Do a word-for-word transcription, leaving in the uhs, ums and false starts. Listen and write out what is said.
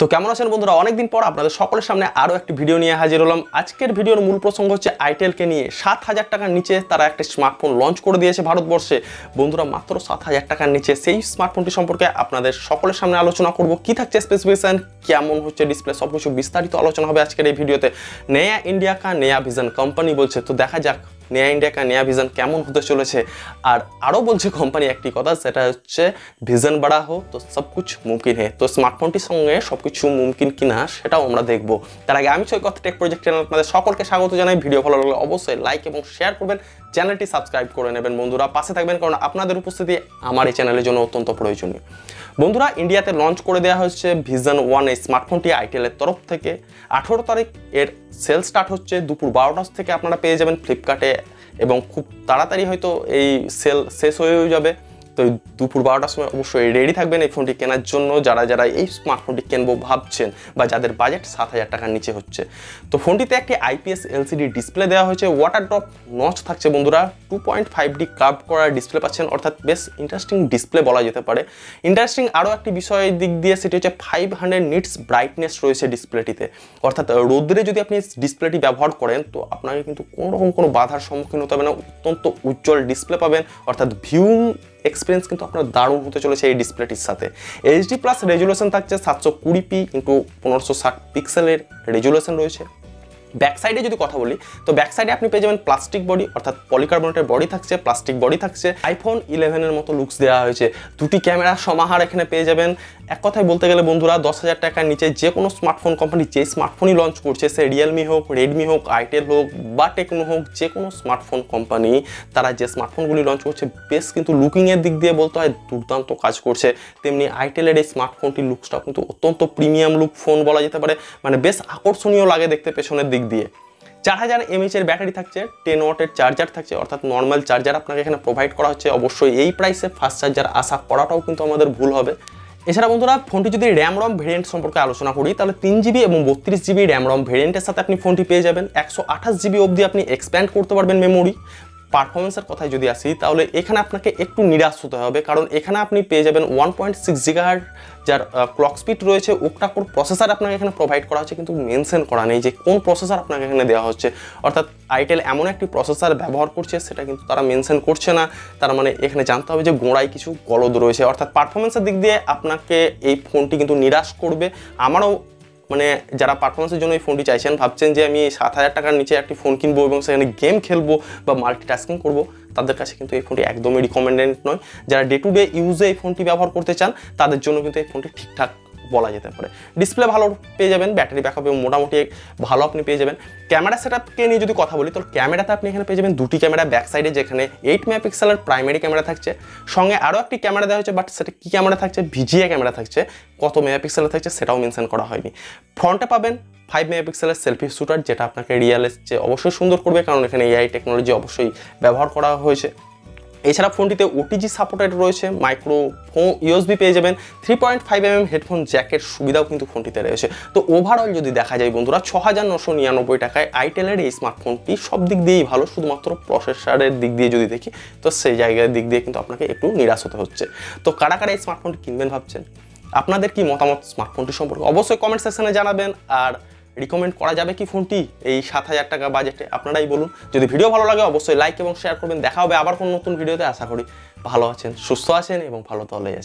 तो কেমন আছেন বন্ধুরা, অনেকদিন পর আপনাদের সকলের সামনে আরো একটি ভিডিও নিয়ে হাজির হলাম। আজকের ভিডিওর মূল প্রসঙ্গ হচ্ছে আইটেলকে নিয়ে সাত হাজার টাকার নিচে তারা একটা স্মার্টফোন লঞ্চ করে দিয়েছে ভারতবর্ষে। বন্ধুরা মাত্র সাত হাজার টাকার নিচে সেই স্মার্টফোনটি সম্পর্কে আপনাদের সকলের সামনে আলোচনা করব। কি থাকছে স্পেসিফিকেশন, কেমন হচ্ছে ডিসপ্লে, সব কিছু বিস্তারিত আলোচনা হবে আজকের এই ভিডিওতে। নয়া ইন্ডিয়া কা নয়া ভিজন কোম্পানি বলছে, তো দেখা যাক नया इंडिया का नया विजन कैमन होते चले। और आरो बोलছে কোম্পানি একটি কথা, সেটা হচ্ছে ভিজন বড়া हो तो सब कुछ मुमकिन है। तो স্মার্টফোনটির সঙ্গে সবকিছু মুমকিন কিনা সেটাও আমরা দেখব। তার আগে আমি সৈকত টেক প্রজেক্ট চ্যানেল আপনাদের সকলকে স্বাগত জানাই। ভিডিও ভালো লাগলে অবশ্যই লাইক এবং শেয়ার করবেন, চ্যানেলটি সাবস্ক্রাইব করে নেবেন। বন্ধুরা পাশে থাকবেন, কারণ আপনাদের উপস্থিতি আমার এই চ্যানেলের জন্য অত্যন্ত প্রয়োজনীয়। বন্ধুরা ইন্ডিয়াতে লঞ্চ করে দেওয়া হয়েছে ভিজন ওয়ান এই স্মার্টফোনটি আইটেলের তরফ থেকে। আঠারো তারিখ এর সেল স্টার্ট হচ্ছে দুপুর বারোটা থেকে আপনারা পেয়ে যাবেন ফ্লিপকার্টে, এবং খুব তাড়াতাড়ি হয়তো এই সেল শেষ হয়েও যাবে। তো দুপুর বারোটার সময় অবশ্যই রেডি থাকবেন এই ফোনটি কেনার জন্য, যারা যারা এই স্মার্টফোনটি কিনবো ভাবছেন বা যাদের বাজেট সাত হাজার টাকার নিচে হচ্ছে। তো ফোনটিতে একটি আইপিএস এলসিডি ডিসপ্লে দেওয়া হয়েছে, ওয়াটার ড্রপ নচ থাকছে বন্ধুরা, two point five D curve করা ডিসপ্লে পাচ্ছেন, অর্থাৎ বেশ ইন্টারেস্টিং ডিসপ্লে বলা যেতে পারে। ইন্টারেস্টিং আরও একটি বিষয়ের দিক দিয়ে সেটি হচ্ছে ফাইভ হান্ড্রেড নিটস ব্রাইটনেস রয়েছে ডিসপ্লেটিতে, অর্থাৎ রোদ্রে যদি আপনি ডিসপ্লেটি ব্যবহার করেন তো আপনাকে কিন্তু কোনোরকম কোনো বাধার সম্মুখীন হতে হবে না। অত্যন্ত উজ্জ্বল ডিসপ্লে পাবেন, অর্থাৎ ভিউ এক্সপিরিয়েন্স কিন্তু আপনার দারুণ হতে চলেছে এই ডিসপ্লেটির সাথে। এইচডি প্লাস রেজুলেশন থাকছে, সাতশো কুড়ি পি ইন্টু পনেরোশো ষাট পিক্সেলের রেজুলেশন রয়েছে। ব্যাক সাইডে যদি কথা বলি তো ব্যাক সাইডে আপনি পেয়ে যাবেন প্লাস্টিক বডি, অর্থাৎ পলিকার্বনেটের বডি থাকছে, প্লাস্টিক বডি থাকছে। আইফোন ইলেভেনের মতো লুকস দেওয়া হয়েছে, দুটি ক্যামেরা সমাহার এখানে পেয়ে যাবেন। এক কথায় বলতে গেলে বন্ধুরা দশ হাজার টাকার নিচে যে কোনো স্মার্টফোন কোম্পানি যে স্মার্টফোনই লঞ্চ করছে, সে রিয়েলমি হোক, রেডমি হোক, আইটেল হোক বা টেকনো হোক, যে কোনো স্মার্টফোন কোম্পানি তারা যে স্মার্টফোনগুলি লঞ্চ করছে বেশ কিন্তু লুকিংয়ের দিক দিয়ে বলতে হয় দুর্দান্ত কাজ করছে। তেমনি আইটেলের এই স্মার্টফোনটির লুকসটাও কিন্তু অত্যন্ত প্রিমিয়াম লুক ফোন বলা যেতে পারে, মানে বেশ আকর্ষণীয় লাগে দেখতে পেছনের দিক দিয়ে। চার হাজার এমএইচ এর ব্যাটারি থাকছে, টেন ওয়াটের চার্জার থাকছে, অর্থাৎ নর্মাল চার্জার আপনাকে এখানে প্রোভাইড করা হচ্ছে। অবশ্যই এই প্রাইসে ফাস্ট চার্জার আশা করাটাও কিন্তু আমাদের ভুল হবে। এছাড়া বন্ধুরা ফোনটি যদি র্যাম রম ভেরিয়েন্ট সম্পর্কে আলোচনা করি তাহলে তিন জিবি এবং বত্রিশ জিবি র্যাম রম ভেরিয়েন্টের সাথে আপনি ফোনটি পেয়ে যাবেন। একশো আঠাশ জিবি অবধি আপনি এক্সপ্যান্ড করতে পারবেন মেমোরি। পারফরমেন্সের কথায় যদি আসি তাহলে এখানে আপনাকে একটু নিরাশ হতে হবে, কারণ এখানে আপনি পেয়ে যাবেন ওয়ান পয়েন্ট সিক্স জিগাহার্জ যার ক্লক স্পিড রয়েছে। ওকটাকোর প্রসেসর আপনাকে এখানে প্রোভাইড করা হচ্ছে, কিন্তু মেনশন করা নেই যে কোন প্রসেসর আপনাকে এখানে দেওয়া হচ্ছে, অর্থাৎ আইটেল এমন একটি প্রসেসর ব্যবহার করছে সেটা কিন্তু তারা মেনশন করছে না। তার মানে এখানে জানতে হবে যে গোড়ায় কিছু গলদ রয়েছে, অর্থাৎ পারফরমেন্সের দিক দিয়ে আপনাকে এই ফোনটি কিন্তু নিরাশ করবে। আমারও মানে যারা পারফরমেন্সের জন্য এই ফোনটি চাইছেন, ভাবছেন যে আমি সাত হাজার টাকার নিচে একটি ফোন কিনবো এবং সেখানে গেম খেলবো বা মাল্টিটাস্কিং করবো, তাদের কাছে কিন্তু এই ফোনটি একদমই রিকমেন্ডেড নয়। যারা ডে টু ডে ইউজে এই ফোনটি ব্যবহার করতে চান তাদের জন্য কিন্তু এই ফোনটি ঠিকঠাক বলা যেতে পারে। ডিসপ্লে ভালো পেয়ে যাবেন, ব্যাটারি ব্যাকআপ মোটামুটি ভালো আপনি পেয়ে যাবেন। ক্যামেরা সেটআপকে নিয়ে যদি কথা বলি তাহলে ক্যামেরাতে আপনি এখানে পেয়ে যাবেন দুটি ক্যামেরা ব্যাক সাইডে, যেখানে এইট মেগাপিক্সেলের প্রাইমারি ক্যামেরা থাকছে, সঙ্গে আরও একটি ক্যামেরা দেওয়া হয়েছে, বাট সেটা কী ক্যামেরা থাকছে, ভিজিএ ক্যামেরা থাকছে, কত মেগাপিক্সেলের থাকছে সেটাও মেনশন করা হয়নি। ফ্রন্টে পাবেন ফাইভ মেগাপিক্সেলের সেলফি শুটার, যেটা আপনাকে রিয়েলের চেয়ে অবশ্যই সুন্দর করবে, কারণ এখানে এআই টেকনোলজি অবশ্যই ব্যবহার করা হয়েছে। এছাড়া ফোনটিতে ওটিজি সাপোর্টেড রয়েছে, মাইক্রো ফোন ইউএসবি পেয়ে যাবেন, three point five m m headphone জ্যাকের সুবিধাও কিন্তু ফোনটিতে রয়েছে। তো ওভারঅল যদি দেখা যায় বন্ধুরা ছ হাজার নশো নিরানব্বই টাকায় আইটেলের এই স্মার্টফোনটি সব দিক দিয়েই ভালো, শুধুমাত্র প্রসেসরের দিক দিয়ে যদি দেখি তো সেই জায়গার দিক দিয়ে কিন্তু আপনাকে একটু নিরাশ হতে হচ্ছে। তো কারা কারা এই স্মার্টফোনটি কিনবেন ভাবছেন, আপনাদের কি মতামত স্মার্টফোনটি সম্পর্কে অবশ্যই কমেন্ট সেকশানে জানাবেন। আর রিকমেন্ড করা যাবে কি ফোনটি এই সাত হাজার টাকা বাজেটে, আপনারাই বলুন। যদি ভিডিও ভালো লাগে অবশ্যই লাইক এবং শেয়ার করবেন। দেখা হবে আবার কোনো নতুন ভিডিওতে, আশা করি ভালো আছেন, সুস্থ আছেন এবং ভালো তলে আছেন।